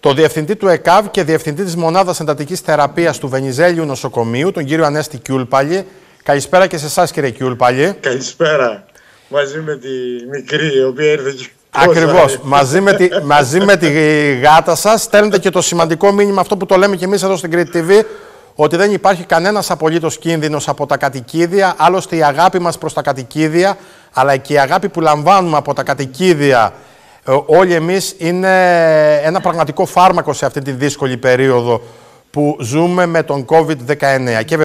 Το διευθυντή του ΕΚΑΒ και διευθυντή της Μονάδας Εντατικής Θεραπείας του Βενιζέλιου Νοσοκομείου, τον κύριο Ανέστη Κιούλπαλι. Καλησπέρα και σε εσάς, κύριε Κιούλπαλι. Καλησπέρα. Μαζί με τη μικρή, η οποία έρθε και... Ακριβώς. Μαζί με τη γάτα σας στέλνετε και το σημαντικό μήνυμα, αυτό που το λέμε και εμείς εδώ στην Κρήτη TV, ότι δεν υπάρχει κανένας απολύτως κίνδυνος από τα κατοικίδια. Άλλωστε η αγάπη μας προς τα κατοικίδια, αλλά και η αγάπη που λαμβάνουμε από τα κατοικίδια όλοι εμείς, είναι ένα πραγματικό φάρμακο σε αυτή τη δύσκολη περίοδο που ζούμε με τον COVID-19.